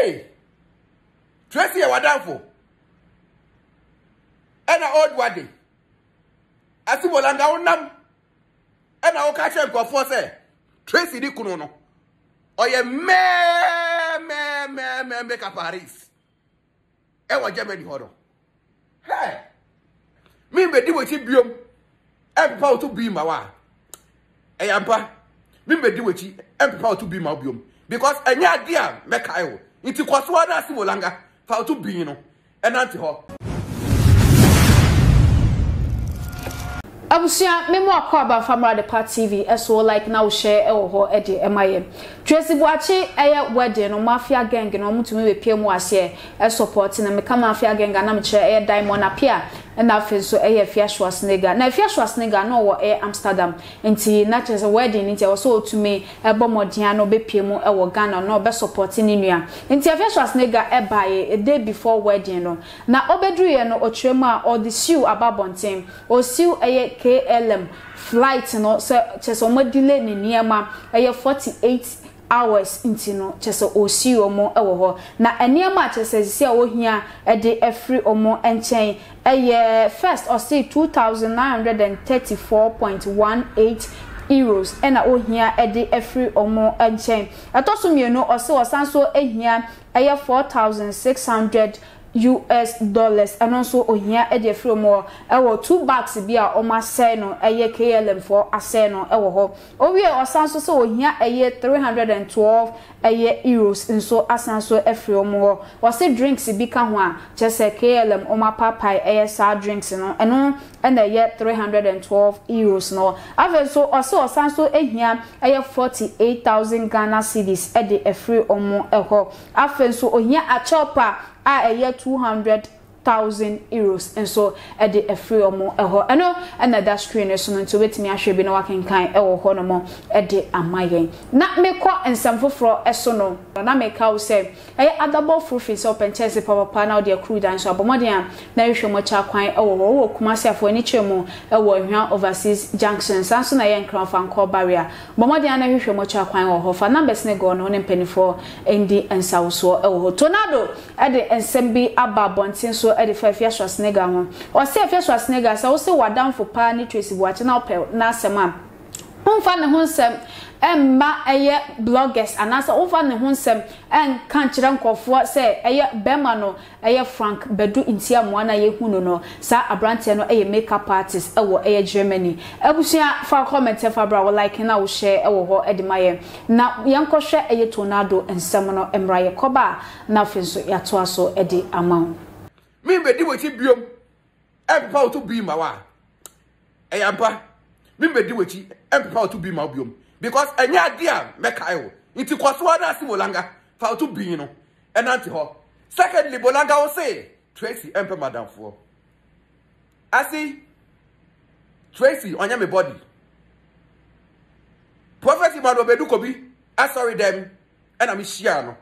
Hey, Tracey, I was down for. And I old wadi. I see Bolanga on them. And I will catch him for force. Tracey, di kunono. Oh, yeah, me make a Paris. I was Germany, hold on. Hey, me be di what you biom. I'm proud to be my wife. I am proud. Me be di what you. I'm proud to be my biom. Because any idea make I will. It is quite what I see Bolanga. Proud to be you know. And anti ho. Abusia, me mo akwa ba famra Adepa TV. So like now share ewo ho e de emaye. Tracey Boakye eye wedding no mafia gang no mutumi we pie mu ase e support na me ka mafia gang na me chere e diamond appear. And that feels so Afia Schwarzenegger. Now Afia Schwarzenegger no wa Amsterdam. Inti na chese wedding inti also to me bomodia no be piemu wa Ghana no be supporting inua. Inti Afia Schwarzenegger e bae a day before wedding no. Na obedru ye no otrema or the siu ababontim or siu eye KLM flight no se chese mo delay ni niema eye 48 hours intino chese osi omo ewo ho na eniama chese sisi awo hia e de every omo enchen eye first or say 2,934.18 euros ena o hia e de every omo enchen atoso mi no osi osanso ehia eye 4,600 US dollars and also oh here at the free more two bags be a oma seno a year KLM for a seno ewo ho oh yeah or sanso so here a year 312 a year euros and so asanso every more was say drinks become one just a KLM oma papa ASR drinks no and a year 312 euros no I've so also sanso a here a year 48,000 Ghana cedis at the free or more echo I've so oh here a chopper a year 200,000 euros and so I did a free or more I know another screen is soon to wait me I should be no working kind or honor more a day and my game not make what and some for a sono and I make out say I had the ball for face up and chase the power panel their crew dance up more than now you show much our client or come myself when it's your more a world overseas junctions and soon I am craft and call barrier but more than I show much our client or offer numbers go on and penny for ND and south so a tornado at the SMB above bunting so at the Afia Schwarzenegger one or say Afia Schwarzenegger so also were down for Pani Tracey Boakye now per na sema unfa ne hunsem emma eye bloggers anasa unfa ne hunsem en kan kire nkofo say eye bema no eye Frank Bedu intia mo na ye hunu no sa abrante no eye makeup artist ewo eye Germany ebusia fa comment fa bra like na wo share ewo ho edimaye na yankohwe eye tornado ensem no emraye koba na finso yato aso edi amount me be di wechi biom empower to be my wa e yampa me be di wechi empower to be my biom because any idea make I wo inti kwaso ada si Bolanga for to be no and anti ho secondly Bolanga will say Tracey empower madam for I see Tracey onya me body prophecy man obedu kobi I sorry them and I'm share no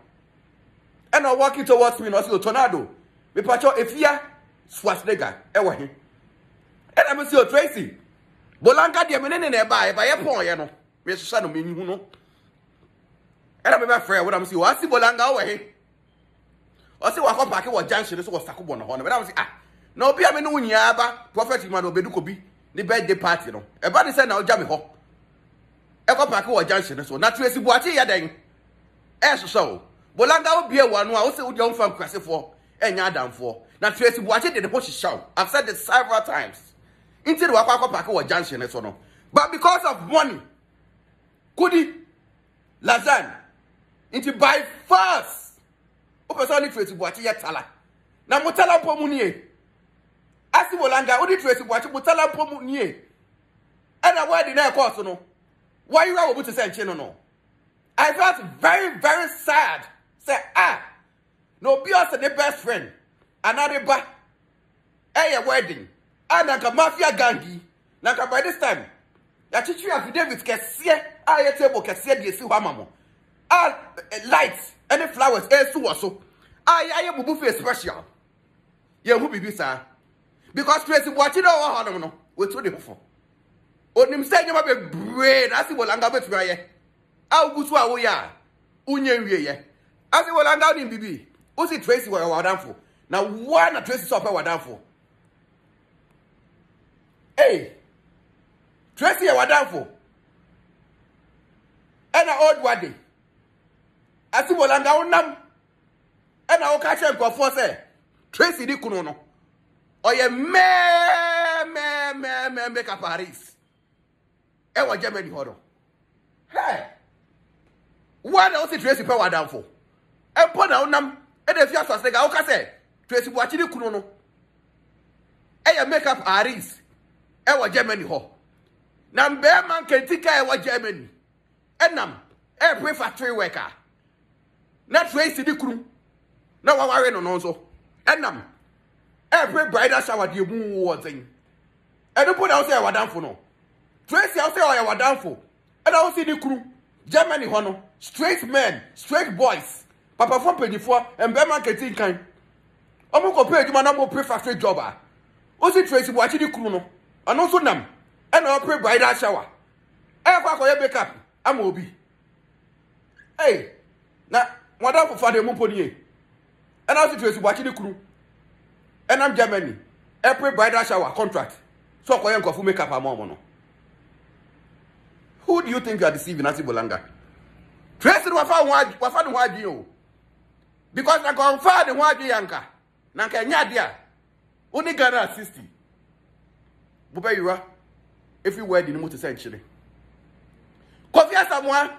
and I walking towards me no see tornado me pacho Afia Schwarzenegger ewo he and I see Tracey Bolanga de me ne na ba ye pon ye no me so no me hu no and I be friend what I'm see wasi Bolanga ewo he o se wa ko park wo junction so wo sakobo no ho no but I see ah na obi a me no nyia ba prophet man obedu ko bi ni birthday party no e ba ni say na oja me ho e ko park wo junction so na Tracey Boakye ya den e so so Bolanga obi e wa no a o se wo de on fam kwase for for now, Tracey Boakye did the push show. I've said it several times. Into the Wakako Paco or Junction, so no. But because of money, Kudi, Lazan, into buy first. Open only Tracey Boakye Yatala. Now, Mutala Pomunier. Asi Bolanga, only Tracey Boakye, Mutala Pomunier. And I word in their course, no. Why you are able to say, Chino? I felt very, very sad. Say, ah. No, be us the best friend. Another ba. Hey, a wedding. And a mafia gangi. Naka by this time, the teacher of David can see a table can see the silver mamma. All lights and the flowers, air so. I am buffet special. You will be sir. Because Tracey Boakye no, we told him for. On him saying you have a brain, I see what I'm going to try. I'll go to our way. Union, yeah. I say, well, I'm down in BB. Who's it Tracy what we're down for? Now, why not Tracy so we're down for? Hey, Tracy we're down for. And I old wadi. I see Bolanga on them. And I will catch him for say Tracy di kunono. Or ye me make a Paris. And what Germany hodo. Hey. Why don't see Tracy power down for? And put down them. And if you are suspect, I will say Tracy watch di kunono. And you make up Paris. And what Germany ho. Nambe man can take care of Germany. And nam. And pray for factory worker. Not Tracy di kunono. Now I worry no so. And now, every bridal shower the moon was in. And the people say I was down for no. Tracy, I say I was down for. And I see the crew. Germany, hono, straight men, straight boys. Papa from 24 and Berman getting kind. I'm going to pay you, man. I'm going to pay for straight jobber. Also Tracy watching the crew no. And also nam. And I pray bridal shower. Every time I wake up, I'm going to be. Hey, now what down for Father Muponier? And I was watching the crew. And I'm Germany. Every bridal shower contract. So I am going to make up a mom. Who do you think you are deceiving, Nancy Bolanga? Tracy Wafan Wadi. Because I confirm the Wadi Yanka. Nankanya dia. Only Ghana 60. Bube Yura. If you were the most essentially. Confia someone.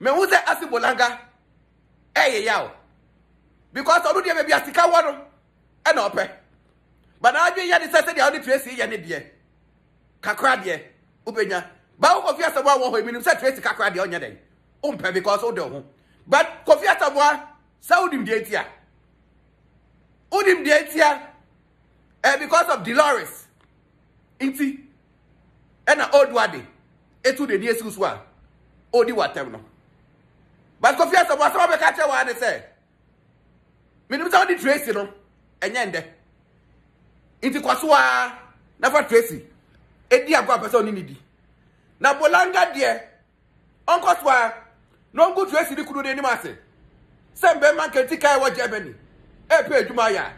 Me who say Asi Bolanga. Hey, yao. Because I do not be a sicker one, and open. But I do not say the only Tracy Yanidia Cacradia Ubena. Bow of Yasawa, who means Tracy Cacradia on your day. Umpe because Odo. But Kofiatawa, Saudim Dietia Udim Dietia, and because of Dolores. Inti and an old wadi, a 2 days Suswa, Odi Waterno. But Kofiatawa, some of the catcher, what they say. Minimum only Tracy, no, and yende. Into Kwasua, never Tracy. A dear person in Nidi. Now Bolanga, dear Uncle Swa, no good Tracy, you could do any master. Some Berman can take care of Germany. A pay Jumaya.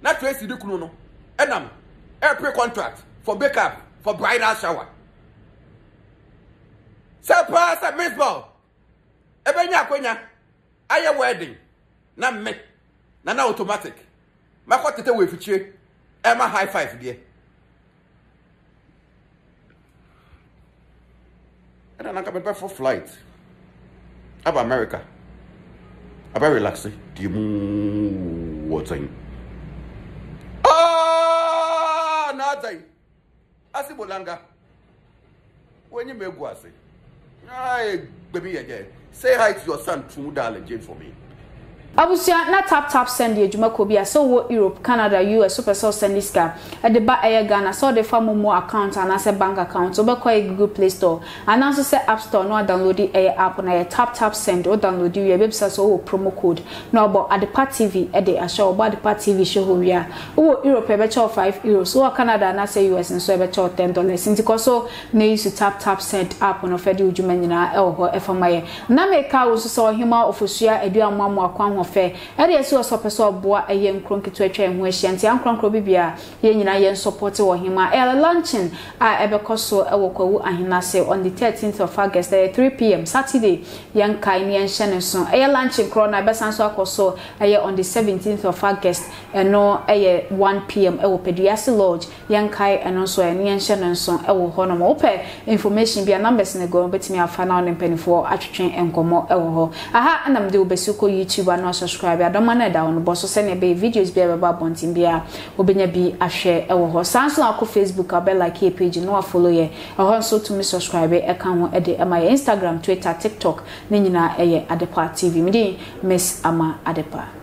Not Tracy, you could no. And I'm a pre contract for backup for bridal shower. Some pass at baseball. A benya quenya. I am wedding. Not me. Nana automatic. My quarter away feature. Emma high five dear. And then I can prepare for flight. About America. About relaxing. Do you what's in? Ah, nothing. I see Bolanga. When you make was it? Aye, baby again. Say hi to your son, true darling Jane for me. Abusia na Taptap Send the adwuma ko bia so wo Europe, Canada, US super so send this car at the ba air Ghana so the famo mo account and as a bank account so be call Google Play Store and also say App Store no download the air app na air Taptap Send or download your website so promo code no about Adepa TV at the asho about Adepa TV show who we are wo Europe be cho €5 so Canada na say US and so be cho $10 intiko so na use Taptap Send app no fedi adwuma nyina e ho e famaye na make ka wo so hima ofosua eduamma mo akwan fair. And yes, so so boy, a young crunky to a train where she and young crunk bibia, yen supporter or him. A luncheon I ever cost so a walk and hinase on the 13th of August, 3 p.m. Saturday, young Kainian Shannon son. A luncheon crown, I best answer so a year on the 17th of August, and no a 1 p.m. a pediasi lodge, young Kai and also a Nian Shannon son. I will honor open information via numbers in the go, but me have found out in penny for a train and go more. Aha, and I'm the Besuko YouTuber. Subscribe, I don't mind down, but so send a baby videos be about bunting beer, or be a share or Samson or Facebook, a bell like a page, no follow ye, or also to me subscribe a account at my Instagram, Twitter, TikTok, Nina Adepa TV, Miss Ama Adepa.